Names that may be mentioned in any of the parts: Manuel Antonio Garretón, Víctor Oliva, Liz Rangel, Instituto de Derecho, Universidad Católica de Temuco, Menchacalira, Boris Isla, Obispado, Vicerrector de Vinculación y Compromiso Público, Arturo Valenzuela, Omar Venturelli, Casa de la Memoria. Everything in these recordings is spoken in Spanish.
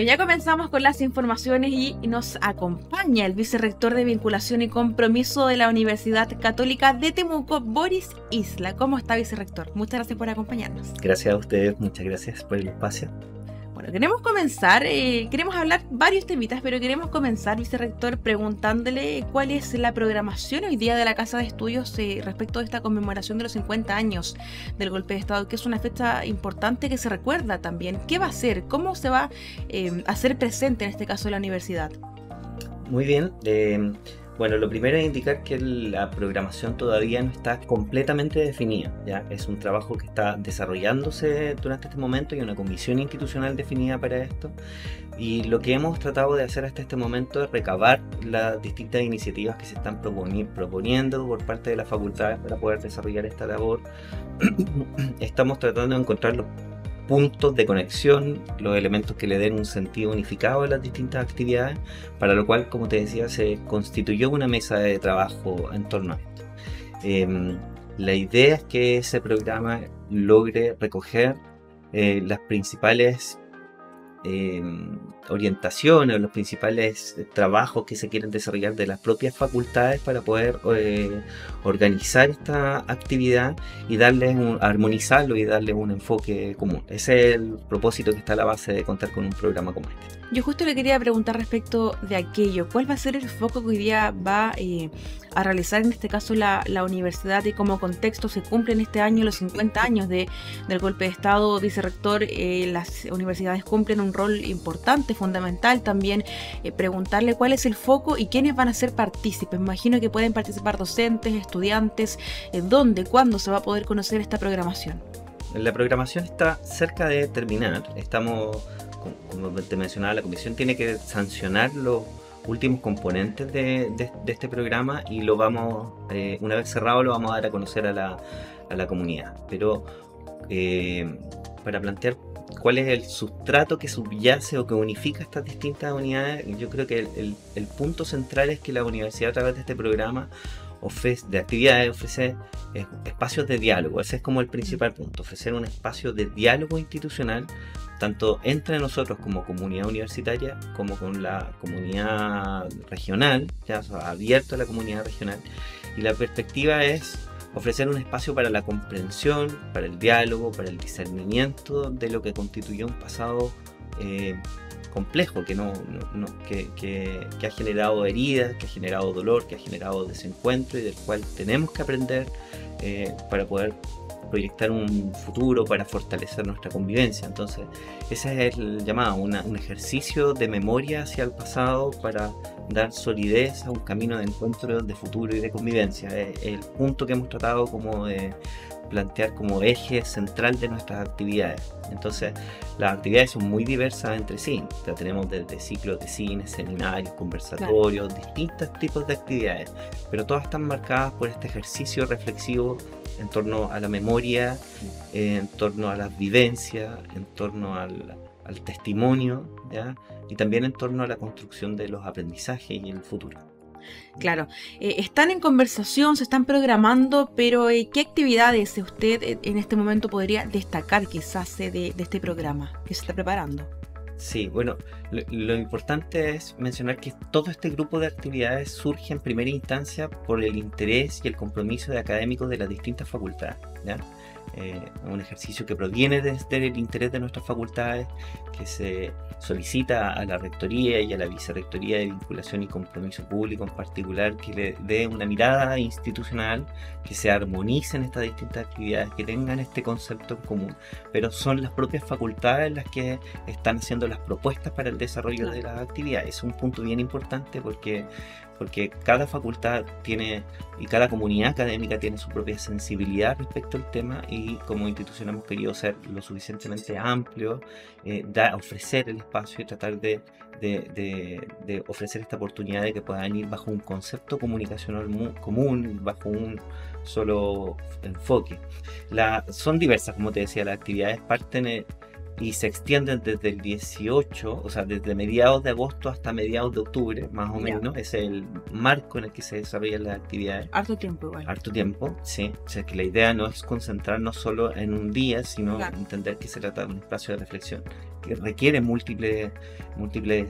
Bueno, ya comenzamos con las informaciones y nos acompaña el vicerrector de Vinculación y Compromiso de la Universidad Católica de Temuco, Boris Isla. ¿Cómo está, vicerrector? Muchas gracias por acompañarnos. Gracias a ustedes, muchas gracias por el espacio. Bueno, queremos comenzar, queremos hablar varios temitas, pero queremos comenzar, vicerrector, preguntándole cuál es la programación hoy día de la Casa de Estudios respecto a esta conmemoración de los 50 años del golpe de Estado, que es una fecha importante que se recuerda también. ¿Qué va a hacer? ¿Cómo se va a hacer presente en este caso la universidad? Muy bien. Bueno, lo primero es indicar que la programación todavía no está completamente definida, ¿ya? Es un trabajo que está desarrollándose durante este momento y una comisión institucional definida para esto. Y lo que hemos tratado de hacer hasta este momento es recabar las distintas iniciativas que se están proponiendo por parte de las facultades para poder desarrollar esta labor. Estamos tratando de encontrar los puntos de conexión, los elementos que le den un sentido unificado a las distintas actividades, para lo cual, como te decía, se constituyó una mesa de trabajo en torno a esto. La idea es que ese programa logre recoger las principales orientaciones, los principales trabajos que se quieren desarrollar de las propias facultades para poder organizar esta actividad y darles armonizarlo y darle un enfoque común. Ese es el propósito que está a la base de contar con un programa como este. Yo justo le quería preguntar respecto de aquello, ¿cuál va a ser el foco que hoy día va a realizar en este caso la universidad y como contexto se cumplen este año los 50 años del golpe de Estado, vicerrector? Las universidades cumplen un rol importante, fundamental también. Preguntarle cuál es el foco y quiénes van a ser partícipes. Me imagino que pueden participar docentes, estudiantes. ¿Dónde, cuándo se va a poder conocer esta programación? La programación está cerca de terminar. Estamos, como te mencionaba, la comisión tiene que sancionar los últimos componentes de este programa y lo vamos, una vez cerrado, lo vamos a dar a conocer a la comunidad. Pero para plantear cuál es el sustrato que subyace o que unifica estas distintas unidades, yo creo que el punto central es que la universidad, a través de este programa de actividades, ofrece espacios de diálogo. Ese es como el principal punto, ofrecer un espacio de diálogo institucional, tanto entre nosotros como comunidad universitaria, como con la comunidad regional, ya abierto a la comunidad regional. Y la perspectiva es ofrecer un espacio para la comprensión, para el diálogo, para el discernimiento de lo que constituyó un pasado complejo, que ha generado heridas, que ha generado dolor, que ha generado desencuentro y del cual tenemos que aprender para poder proyectar un futuro, para fortalecer nuestra convivencia. Entonces, ese es el llamado, un ejercicio de memoria hacia el pasado para dar solidez a un camino de encuentro, de futuro y de convivencia. Es el punto que hemos tratado como de plantear como eje central de nuestras actividades. Entonces, las actividades son muy diversas entre sí. O sea, tenemos desde ciclos de cine, seminarios, conversatorios, claro, distintos tipos de actividades, pero todas están marcadas por este ejercicio reflexivo en torno a la memoria, en torno a las vivencias, en torno al testimonio, ¿ya? Y también en torno a la construcción de los aprendizajes y el futuro. Claro, están en conversación, se están programando, pero ¿qué actividades usted en este momento podría destacar quizás de este programa que se está preparando? Sí, bueno, lo importante es mencionar que todo este grupo de actividades surge en primera instancia por el interés y el compromiso de académicos de las distintas facultades, ¿ya? Un ejercicio que proviene desde el interés de nuestras facultades, que se solicita a la Rectoría y a la Vicerrectoría de Vinculación y Compromiso Público en particular, que le dé una mirada institucional, que se armonicen estas distintas actividades, que tengan este concepto en común, pero son las propias facultades las que están haciendo las propuestas para el desarrollo de las actividades. Es un punto bien importante porque cada facultad tiene y cada comunidad académica tiene su propia sensibilidad respecto al tema, y como institución hemos querido ser lo suficientemente amplios, ofrecer el espacio y tratar de ofrecer esta oportunidad de que puedan ir bajo un concepto comunicacional común, bajo un solo enfoque. Son diversas, como te decía, las actividades parten y se extienden desde el 18, o sea, desde mediados de agosto hasta mediados de octubre, más o menos. Es el marco en el que se desarrollan las actividades. Harto tiempo igual. Harto tiempo, sí. O sea, que la idea no es concentrarnos solo en un día, sino entender que se trata de un espacio de reflexión que requiere múltiples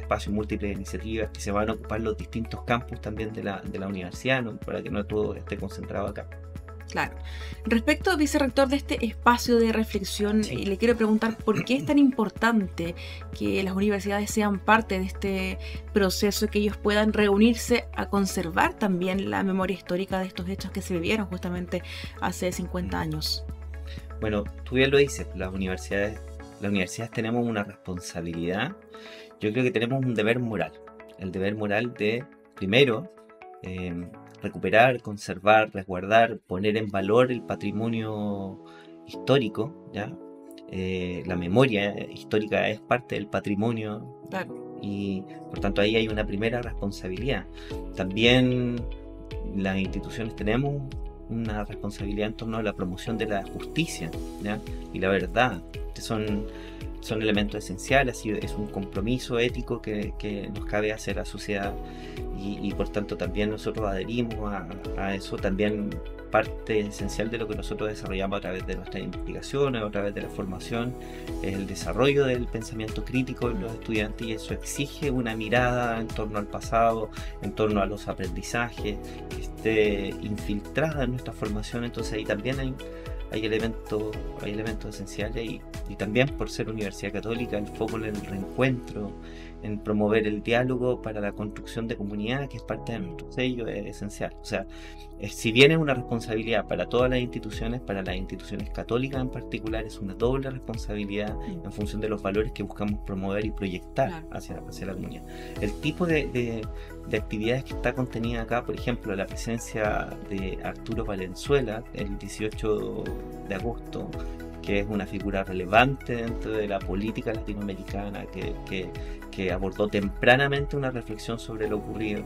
espacios, múltiples iniciativas que se van a ocupar los distintos campus también de la universidad, ¿no? Para que no todo esté concentrado acá. Claro. Respecto, vicerrector, de este espacio de reflexión, le quiero preguntar por qué es tan importante que las universidades sean parte de este proceso, que ellos puedan reunirse a conservar también la memoria histórica de estos hechos que se vivieron justamente hace 50 años. Bueno, tú bien lo dices, las universidades tenemos una responsabilidad. Yo creo que tenemos un deber moral, el deber moral de, primero, recuperar, conservar, resguardar, poner en valor el patrimonio histórico, ¿ya? La memoria histórica es parte del patrimonio, claro, y por tanto ahí hay una primera responsabilidad. También las instituciones tenemos una responsabilidad en torno a la promoción de la justicia, ¿ya? Y la verdad, que son elementos esenciales, así es un compromiso ético que nos cabe hacer a la sociedad, y por tanto también nosotros adherimos a eso, también parte esencial de lo que nosotros desarrollamos a través de nuestras investigaciones, a través de la formación, es el desarrollo del pensamiento crítico en los estudiantes, y eso exige una mirada en torno al pasado, en torno a los aprendizajes, que esté infiltrada en nuestra formación. Entonces ahí también hay elementos esenciales, y también por ser Universidad Católica, el foco en el reencuentro, en promover el diálogo para la construcción de comunidad, que es parte de nuestro sello, es esencial. O sea, si bien es una responsabilidad para todas las instituciones, para las instituciones católicas en particular, es una doble responsabilidad en función de los valores que buscamos promover y proyectar hacia la comunidad. El tipo de actividades que está contenida acá, por ejemplo, la presencia de Arturo Valenzuela el 18 de agosto, que es una figura relevante dentro de la política latinoamericana, que abordó tempranamente una reflexión sobre lo ocurrido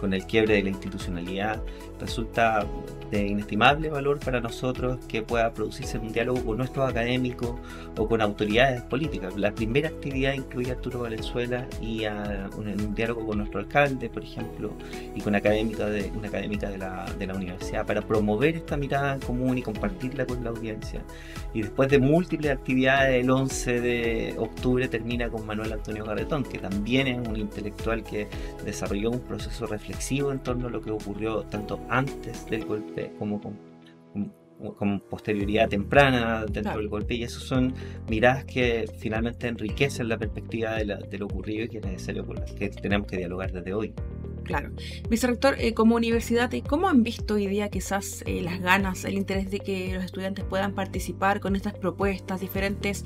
con el quiebre de la institucionalidad. Resulta de inestimable valor para nosotros que pueda producirse un diálogo con nuestros académicos o con autoridades políticas. La primera actividad incluye a Arturo Valenzuela y un diálogo con nuestro alcalde, por ejemplo, y con una académica de la universidad, para promover esta mirada en común y compartirla con la audiencia. Y después de múltiples actividades, el 11 de octubre termina con Manuel Antonio Garretón, que también es un intelectual que desarrolló un proceso reflexivo en torno a lo que ocurrió tanto antes del golpe como con posterioridad temprana dentro del golpe, y esas son miradas que finalmente enriquecen la perspectiva de lo ocurrido, y que es necesario, con las que tenemos que dialogar desde hoy. Claro. Vicerrector, como universidad, ¿cómo han visto hoy día quizás las ganas, el interés de que los estudiantes puedan participar con estas propuestas, diferentes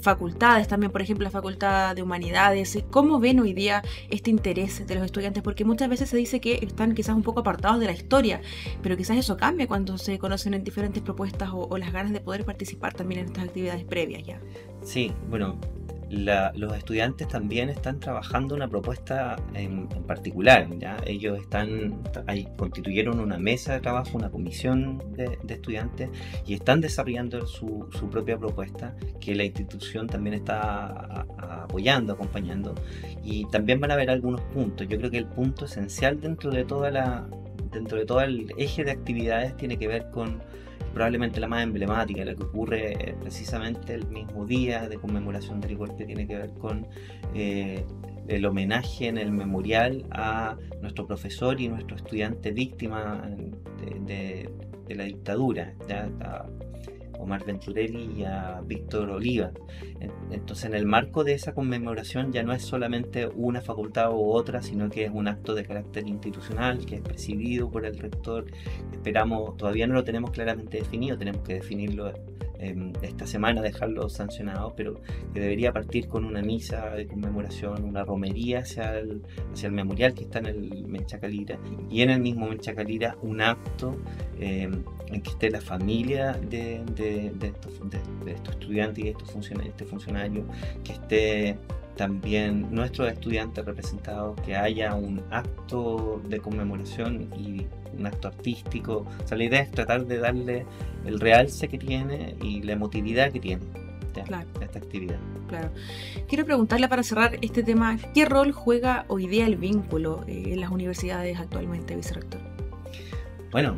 facultades, también por ejemplo la Facultad de Humanidades? ¿Cómo ven hoy día este interés de los estudiantes? Porque muchas veces se dice que están quizás un poco apartados de la historia, pero quizás eso cambia cuando se conocen en diferentes propuestas o las ganas de poder participar también en estas actividades previas ya. Sí, bueno, los estudiantes también están trabajando una propuesta en particular, ¿ya? Ellos constituyeron una mesa de trabajo, una comisión de estudiantes, y están desarrollando su propia propuesta, que la institución también está apoyando, acompañando, y también van a haber algunos puntos. Yo creo que el punto esencial dentro de todo el eje de actividades tiene que ver con probablemente la más emblemática, la que ocurre precisamente el mismo día de conmemoración del golpe, tiene que ver con el homenaje en el memorial a nuestro profesor y nuestro estudiante víctima de la dictadura, ¿ya? A Omar Venturelli y a Víctor Oliva. Entonces, en el marco de esa conmemoración ya no es solamente una facultad u otra, sino que es un acto de carácter institucional que es presidido por el rector. Esperamos, todavía no lo tenemos claramente definido, tenemos que definirlo esta semana, dejarlo sancionado, pero que debería partir con una misa de conmemoración, una romería hacia el memorial que está en el Menchacalira, y en el mismo Menchacalira un acto en que esté la familia de estos estudiantes y de estos funcionarios, que esté también nuestros estudiantes representados, que haya un acto de conmemoración y un acto artístico. O sea, la idea es tratar de darle el realce que tiene y la emotividad que tiene a esta actividad. Claro. Quiero preguntarle, para cerrar este tema, ¿qué rol juega hoy día el vínculo en las universidades actualmente, vicerrector? Bueno,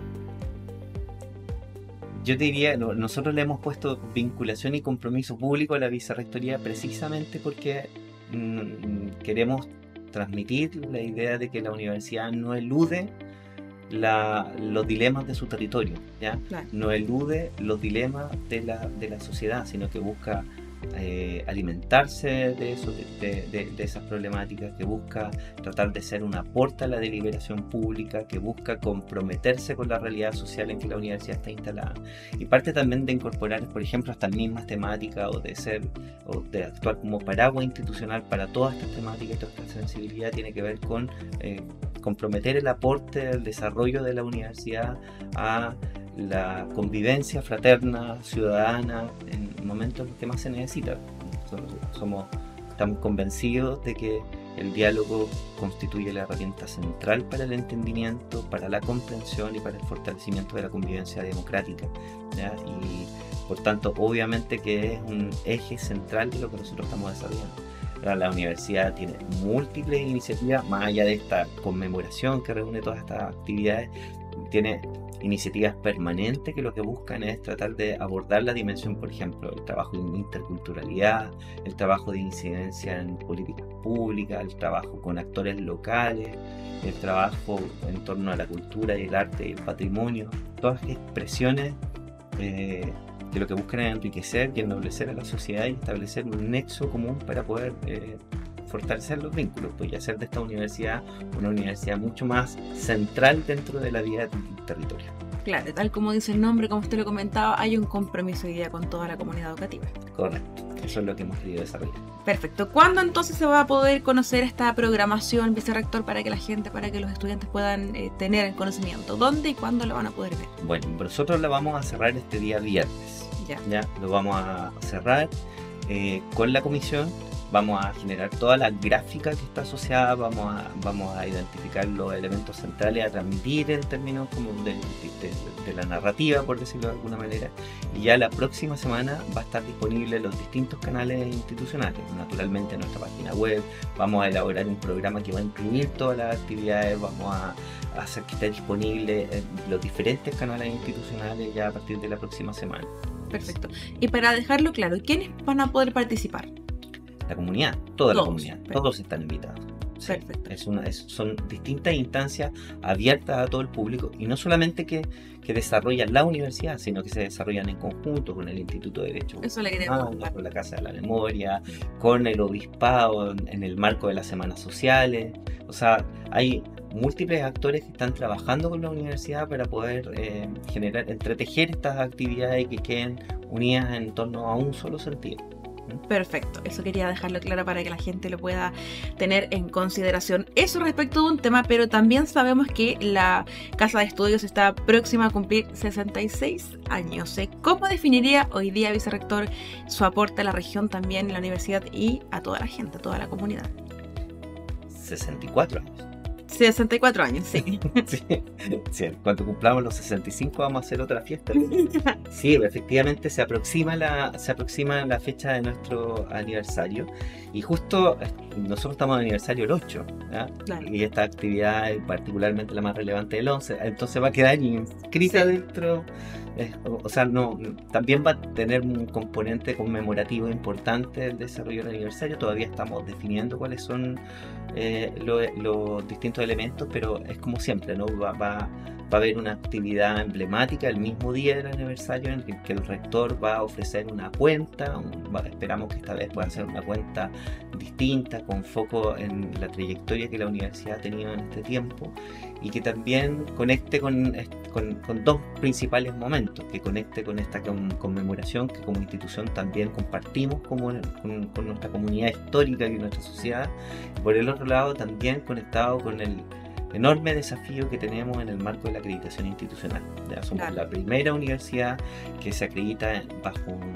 yo te diría, nosotros le hemos puesto vinculación y compromiso público a la vicerrectoría precisamente porque queremos transmitir la idea de que la universidad no elude los dilemas de su territorio, ¿ya? Claro. No elude los dilemas de la sociedad, sino que busca alimentarse de eso, de esas problemáticas, que busca tratar de ser un aporte a la deliberación pública, que busca comprometerse con la realidad social en que la universidad está instalada, y parte también de incorporar, por ejemplo, estas mismas temáticas, o de ser, o de actuar como paraguas institucional para todas estas temáticas. Toda esta sensibilidad tiene que ver con comprometer el aporte al desarrollo de la universidad a la convivencia fraterna, ciudadana, en momentos que más se necesita. Estamos convencidos de que el diálogo constituye la herramienta central para el entendimiento, para la comprensión y para el fortalecimiento de la convivencia democrática, ¿ya? Y por tanto, obviamente que es un eje central de lo que nosotros estamos desarrollando. La universidad tiene múltiples iniciativas, más allá de esta conmemoración que reúne todas estas actividades, tiene iniciativas permanentes que lo que buscan es tratar de abordar la dimensión, por ejemplo, el trabajo de interculturalidad, el trabajo de incidencia en políticas públicas, el trabajo con actores locales, el trabajo en torno a la cultura y el arte y el patrimonio. Todas las expresiones que lo que buscan es enriquecer y ennoblecer a la sociedad y establecer un nexo común para poder fortalecer los vínculos, pues, y hacer de esta universidad una universidad mucho más central dentro de la vida del territorio. Claro, tal como dice el nombre, como usted lo comentaba, hay un compromiso hoy día con toda la comunidad educativa. Correcto, eso es lo que hemos querido desarrollar. Perfecto. ¿Cuándo entonces se va a poder conocer esta programación, vicerrector, para que la gente, para que los estudiantes puedan tener el conocimiento? ¿Dónde y cuándo lo van a poder ver? Bueno, nosotros la vamos a cerrar este día viernes. Ya lo vamos a cerrar con la comisión. Vamos a generar toda la gráfica que está asociada, vamos a identificar los elementos centrales a transmitir en términos como de la narrativa, por decirlo de alguna manera, y ya la próxima semana va a estar disponible en los distintos canales institucionales, naturalmente en nuestra página web. Vamos a elaborar un programa que va a incluir todas las actividades, vamos a hacer que esté disponible en los diferentes canales institucionales ya a partir de la próxima semana. Perfecto. Y para dejarlo claro, ¿quiénes van a poder participar? La comunidad, toda la comunidad, todos están invitados. Sí, perfecto. Son distintas instancias abiertas a todo el público, y no solamente que desarrollan la universidad, sino que se desarrollan en conjunto con el Instituto de Derecho, con la Casa de la Memoria, con el Obispado, en el marco de las semanas sociales. O sea, hay múltiples actores que están trabajando con la universidad para poder entretejer estas actividades y que queden unidas en torno a un solo sentido. Perfecto, eso quería dejarlo claro para que la gente lo pueda tener en consideración. Eso respecto de un tema, pero también sabemos que la Casa de Estudios está próxima a cumplir 66 años. ¿Cómo definiría hoy día, vicerrector, su aporte a la región, también a la universidad y a toda la gente, a toda la comunidad? 64 años. 64 años, sí. Sí. Cuando cumplamos los 65 vamos a hacer otra fiesta. Sí, efectivamente se aproxima la fecha de nuestro aniversario, y justo nosotros estamos de aniversario el 8, claro. Y esta actividad es particularmente la más relevante del 11, entonces va a quedar inscrita dentro. También va a tener un componente conmemorativo importante del desarrollo del aniversario. Todavía estamos definiendo cuáles son los distintos elementos, pero es como siempre, ¿no? Va a haber una actividad emblemática el mismo día del aniversario en el que el rector va a ofrecer una cuenta. Esperamos que esta vez pueda ser una cuenta distinta, con foco en la trayectoria que la universidad ha tenido en este tiempo, y que también conecte con dos principales momentos, que conecte con esta conmemoración que como institución también compartimos con nuestra comunidad histórica y nuestra sociedad. Por el otro lado, también conectado con el enorme desafío que tenemos en el marco de la acreditación institucional. Somos la primera universidad que se acredita bajo un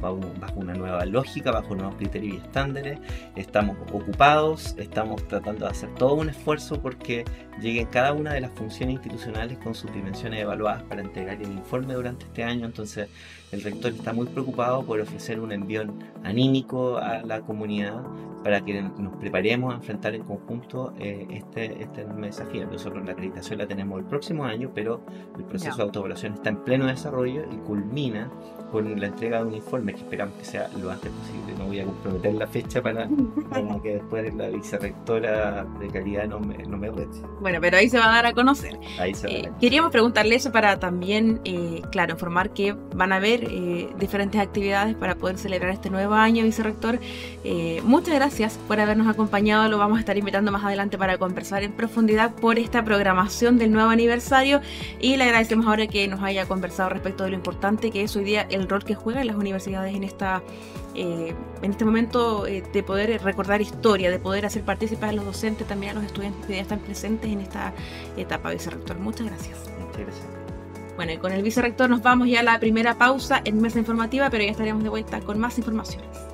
bajo una nueva lógica, bajo nuevos criterios y estándares. Estamos ocupados, estamos tratando de hacer todo un esfuerzo porque lleguen cada una de las funciones institucionales con sus dimensiones evaluadas para entregar el informe durante este año. Entonces el rector está muy preocupado por ofrecer un envión anímico a la comunidad para que nos preparemos a enfrentar en conjunto este enorme desafío. Nosotros la acreditación la tenemos el próximo año, pero el proceso de autoevaluación está en pleno desarrollo y culmina con la entrega de un informe que esperamos que sea lo antes posible. No voy a comprometer la fecha para que después la vicerrectora de calidad no me rete. Bueno, pero ahí se va a dar a conocer. Ahí se va a dar. Queríamos preguntarle eso para también, claro, informar que van a haber diferentes actividades para poder celebrar este nuevo año, vicerrector. Muchas gracias por habernos acompañado. Lo vamos a estar invitando más adelante para conversar en profundidad por esta programación del nuevo aniversario, y le agradecemos ahora que nos haya conversado respecto de lo importante que es hoy día el rol que juegan las universidades en esta en este momento, de poder recordar historia, de poder hacer participar a los docentes, también a los estudiantes que ya están presentes en esta etapa. Vicerrector, muchas gracias. Muchas gracias. Bueno, y con el vicerrector nos vamos ya a la primera pausa en Mesa Informativa, pero ya estaremos de vuelta con más informaciones.